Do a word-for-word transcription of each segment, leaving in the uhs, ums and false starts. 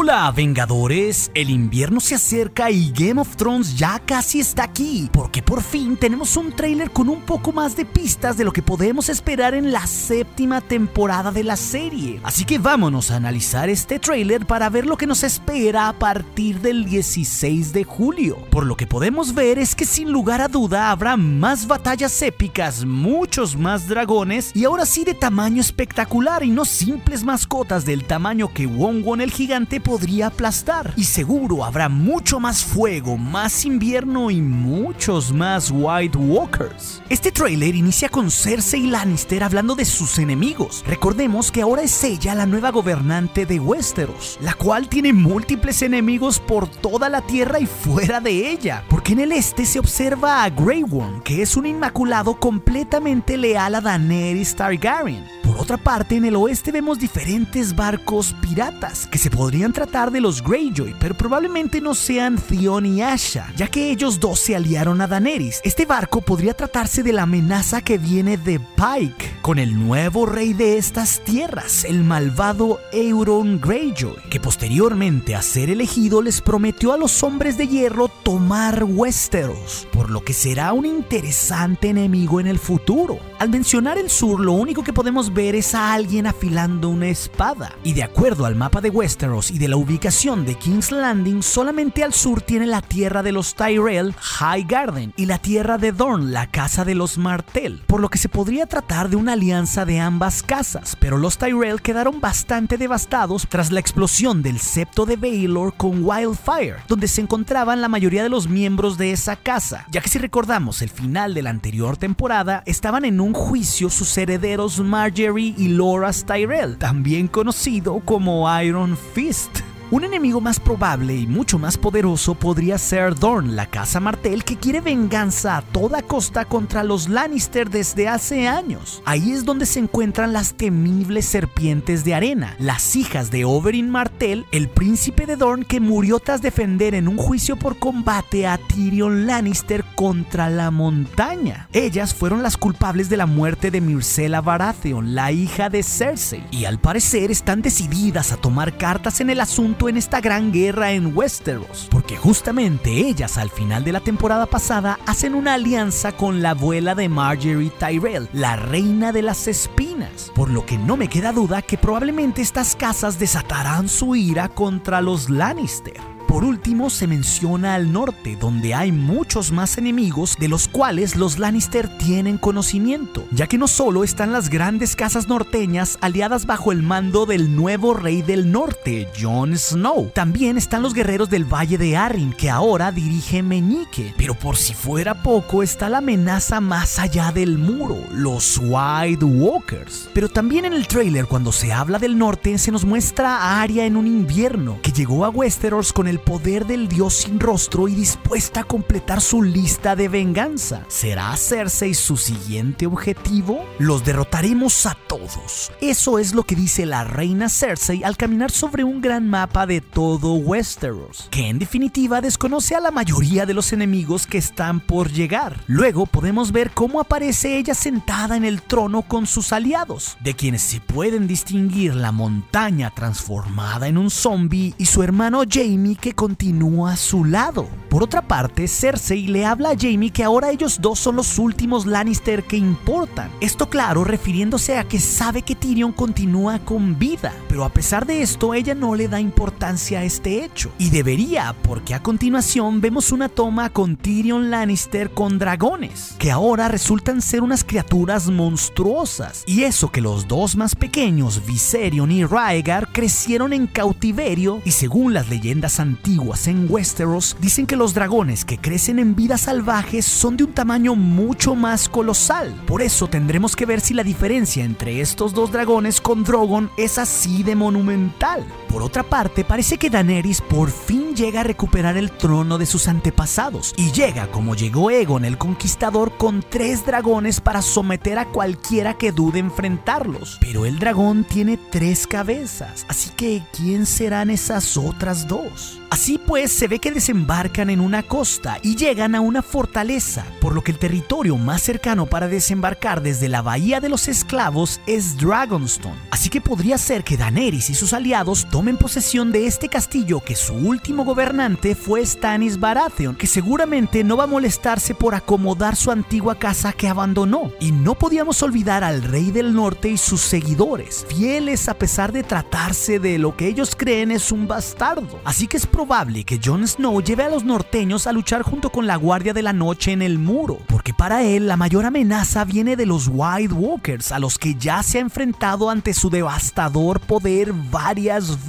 Hola Vengadores, el invierno se acerca y Game of Thrones ya casi está aquí, porque por fin tenemos un tráiler con un poco más de pistas de lo que podemos esperar en la séptima temporada de la serie. Así que vámonos a analizar este tráiler para ver lo que nos espera a partir del dieciséis de julio. Por lo que podemos ver es que sin lugar a duda habrá más batallas épicas, muchos más dragones y ahora sí de tamaño espectacular y no simples mascotas del tamaño que Won Won el gigante podría aplastar, y seguro habrá mucho más fuego, más invierno y muchos más White Walkers. Este tráiler inicia con Cersei Lannister hablando de sus enemigos. Recordemos que ahora es ella la nueva gobernante de Westeros, la cual tiene múltiples enemigos por toda la tierra y fuera de ella, porque en el este se observa a Grey Worm, que es un inmaculado completamente leal a Daenerys Targaryen. Por otra parte, en el oeste vemos diferentes barcos piratas que se podrían tratar de los Greyjoy, pero probablemente no sean Theon y Asha, ya que ellos dos se aliaron a Daenerys. Este barco podría tratarse de la amenaza que viene de Pyke, con el nuevo rey de estas tierras, el malvado Euron Greyjoy, que posteriormente a ser elegido les prometió a los hombres de hierro tomar Westeros, por lo que será un interesante enemigo en el futuro. Al mencionar el sur, lo único que podemos ver es a alguien afilando una espada, y de acuerdo al mapa de Westeros y de la ubicación de King's Landing, solamente al sur tiene la tierra de los Tyrell, Highgarden, y la tierra de Dorne, la casa de los Martell, por lo que se podría tratar de una alianza de ambas casas, pero los Tyrell quedaron bastante devastados tras la explosión del septo de Baelor con Wildfire, donde se encontraban la mayoría de los miembros de esa casa, ya que si recordamos el final de la anterior temporada, estaban en un juicio sus herederos Margaery y Loras Tyrell, también conocido como Iron Fist. Un enemigo más probable y mucho más poderoso podría ser Dorne, la casa Martell, que quiere venganza a toda costa contra los Lannister desde hace años. Ahí es donde se encuentran las temibles serpientes de arena, las hijas de Oberyn Martell, el príncipe de Dorne que murió tras defender en un juicio por combate a Tyrion Lannister contra la montaña. Ellas fueron las culpables de la muerte de Myrcella Baratheon, la hija de Cersei, y al parecer están decididas a tomar cartas en el asunto en esta gran guerra en Westeros, porque justamente ellas al final de la temporada pasada hacen una alianza con la abuela de Margaery Tyrell, la reina de las espinas, por lo que no me queda duda que probablemente estas casas desatarán su ira contra los Lannister. Por último, se menciona al norte, donde hay muchos más enemigos de los cuales los Lannister tienen conocimiento, ya que no solo están las grandes casas norteñas aliadas bajo el mando del nuevo rey del norte, Jon Snow, también están los guerreros del Valle de Arryn, que ahora dirige Meñique, pero por si fuera poco está la amenaza más allá del muro, los White Walkers. Pero también en el tráiler, cuando se habla del norte, se nos muestra a Arya en un invierno, que llegó a Westeros con el poder del dios sin rostro y dispuesta a completar su lista de venganza. ¿Será Cersei su siguiente objetivo? Los derrotaremos a todos. Eso es lo que dice la reina Cersei al caminar sobre un gran mapa de todo Westeros, que en definitiva desconoce a la mayoría de los enemigos que están por llegar. Luego podemos ver cómo aparece ella sentada en el trono con sus aliados, de quienes se pueden distinguir la montaña transformada en un zombie y su hermano Jaime, que continúa a su lado. Por otra parte, Cersei le habla a Jaime que ahora ellos dos son los últimos Lannister que importan. Esto, claro, refiriéndose a que sabe que Tyrion continúa con vida, pero a pesar de esto ella no le da importancia a este hecho. Y debería, porque a continuación vemos una toma con Tyrion Lannister con dragones, que ahora resultan ser unas criaturas monstruosas. Y eso que los dos más pequeños, Viserion y Rhaegar, crecieron en cautiverio y según las leyendas antiguas en Westeros, dicen que los dragones que crecen en vida salvaje son de un tamaño mucho más colosal. Por eso tendremos que ver si la diferencia entre estos dos dragones con Drogon es así de monumental. Por otra parte, parece que Daenerys por fin llega a recuperar el trono de sus antepasados y llega como llegó Aegon el Conquistador, con tres dragones para someter a cualquiera que dude enfrentarlos. Pero el dragón tiene tres cabezas, así que ¿quién serán esas otras dos? Así pues, se ve que desembarcan en una costa y llegan a una fortaleza, por lo que el territorio más cercano para desembarcar desde la Bahía de los Esclavos es Dragonstone. Así que podría ser que Daenerys y sus aliados tomen posesión de este castillo, que su último gobernante fue Stannis Baratheon, que seguramente no va a molestarse por acomodar su antigua casa que abandonó. Y no podíamos olvidar al Rey del Norte y sus seguidores, fieles a pesar de tratarse de lo que ellos creen es un bastardo. Así que es probable que Jon Snow lleve a los norteños a luchar junto con la Guardia de la Noche en el muro, porque para él la mayor amenaza viene de los White Walkers, a los que ya se ha enfrentado ante su devastador poder varias veces.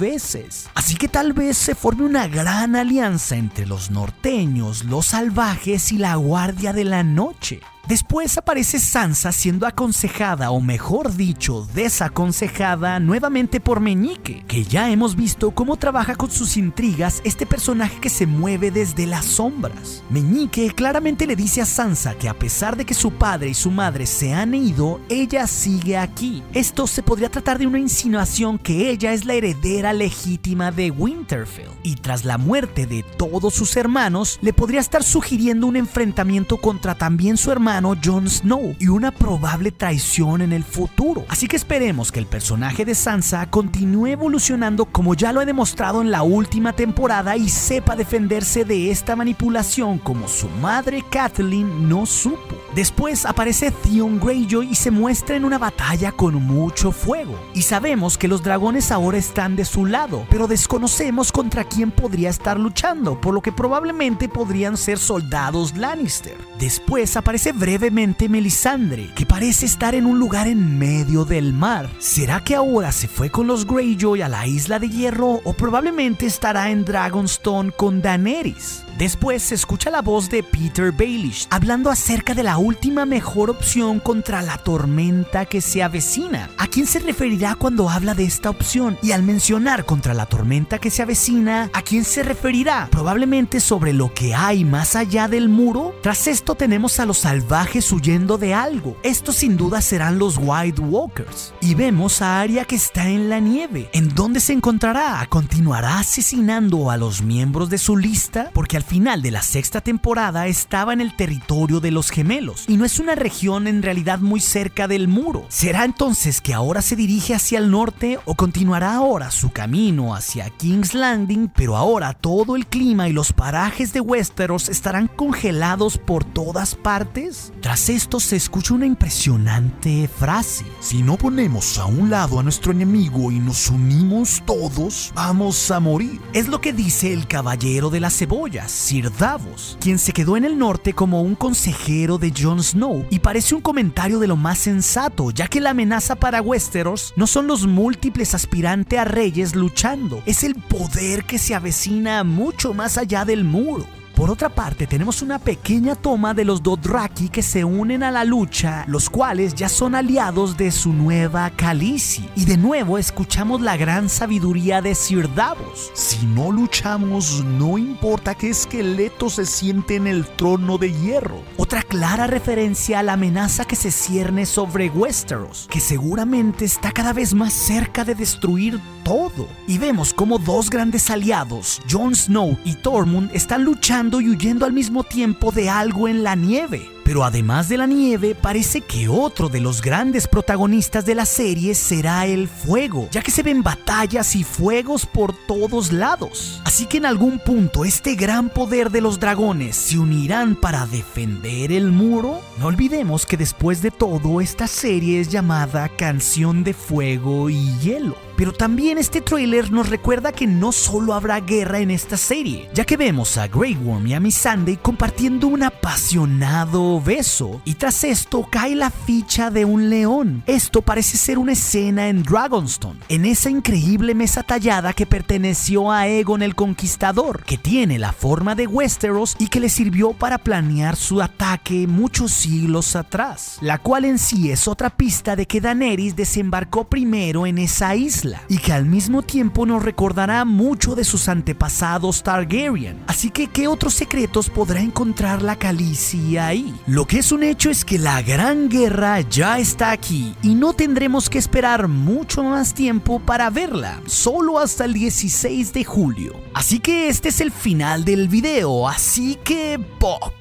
Así que tal vez se forme una gran alianza entre los norteños, los salvajes y la Guardia de la Noche. Después aparece Sansa siendo aconsejada, o mejor dicho, desaconsejada nuevamente por Meñique, que ya hemos visto cómo trabaja con sus intrigas este personaje que se mueve desde las sombras. Meñique claramente le dice a Sansa que a pesar de que su padre y su madre se han ido, ella sigue aquí. Esto se podría tratar de una insinuación que ella es la heredera legítima de Winterfell, y tras la muerte de todos sus hermanos, le podría estar sugiriendo un enfrentamiento contra también su hermano Jon Snow y una probable traición en el futuro. Así que esperemos que el personaje de Sansa continúe evolucionando como ya lo he demostrado en la última temporada y sepa defenderse de esta manipulación como su madre Catelyn no supo. Después aparece Theon Greyjoy y se muestra en una batalla con mucho fuego, y sabemos que los dragones ahora están de su lado, pero desconocemos contra quién podría estar luchando, por lo que probablemente podrían ser soldados Lannister. Después aparece brevemente Melisandre, que parece estar en un lugar en medio del mar. ¿Será que ahora se fue con los Greyjoy a la Isla de Hierro, o probablemente estará en Dragonstone con Daenerys? Después se escucha la voz de Peter Baelish hablando acerca de la última mejor opción contra la tormenta que se avecina. ¿A quién se referirá cuando habla de esta opción? Y al mencionar contra la tormenta que se avecina, ¿a quién se referirá? Probablemente sobre lo que hay más allá del muro. Tras esto tenemos a los salvajes huyendo de algo. Estos sin duda serán los White Walkers. Y vemos a Arya que está en la nieve. ¿En dónde se encontrará? ¿Continuará asesinando a los miembros de su lista? Porque al final de la sexta temporada estaba en el territorio de los gemelos, y no es una región en realidad muy cerca del muro. ¿Será entonces que ahora se dirige hacia el norte, o continuará ahora su camino hacia King's Landing, pero ahora todo el clima y los parajes de Westeros estarán congelados por todas partes? Tras esto se escucha una impresionante frase: si no ponemos a un lado a nuestro enemigo y nos unimos todos, vamos a morir. Es lo que dice el caballero de las cebollas, Sir Davos, quien se quedó en el norte como un consejero de Jon Snow, y parece un comentario de lo más sensato, ya que la amenaza para Westeros no son los múltiples aspirantes a reyes luchando, es el poder que se avecina mucho más allá del muro. Por otra parte, tenemos una pequeña toma de los Dothraki que se unen a la lucha, los cuales ya son aliados de su nueva Khaleesi. Y de nuevo escuchamos la gran sabiduría de Sir Davos: si no luchamos, no importa qué esqueleto se siente en el trono de hierro. Otra clara referencia a la amenaza que se cierne sobre Westeros, que seguramente está cada vez más cerca de destruir todo. Y vemos como dos grandes aliados, Jon Snow y Tormund, están luchando y huyendo al mismo tiempo de algo en la nieve. Pero además de la nieve, parece que otro de los grandes protagonistas de la serie será el fuego, ya que se ven batallas y fuegos por todos lados. Así que en algún punto este gran poder de los dragones se unirán para defender el muro. No olvidemos que después de todo, esta serie es llamada Canción de Fuego y Hielo. Pero también este tráiler nos recuerda que no solo habrá guerra en esta serie, ya que vemos a Grey Worm y a Missandei compartiendo un apasionado beso, y tras esto cae la ficha de un león. Esto parece ser una escena en Dragonstone, en esa increíble mesa tallada que perteneció a Aegon el Conquistador, que tiene la forma de Westeros y que le sirvió para planear su ataque muchos siglos atrás, la cual en sí es otra pista de que Daenerys desembarcó primero en esa isla, y que al mismo tiempo nos recordará mucho de sus antepasados Targaryen. Así que ¿qué otros secretos podrá encontrar la Khaleesi ahí? Lo que es un hecho es que la gran guerra ya está aquí y no tendremos que esperar mucho más tiempo para verla, solo hasta el dieciséis de julio. Así que este es el final del video, así que pop.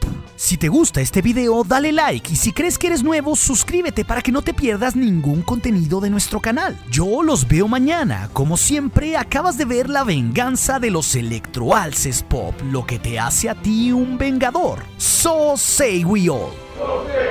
Si te gusta este video, dale like, y si crees que eres nuevo, suscríbete para que no te pierdas ningún contenido de nuestro canal. Yo los veo mañana. Como siempre, acabas de ver La venganza de los electroalces pop, lo que te hace a ti un vengador. So say we all. Okay.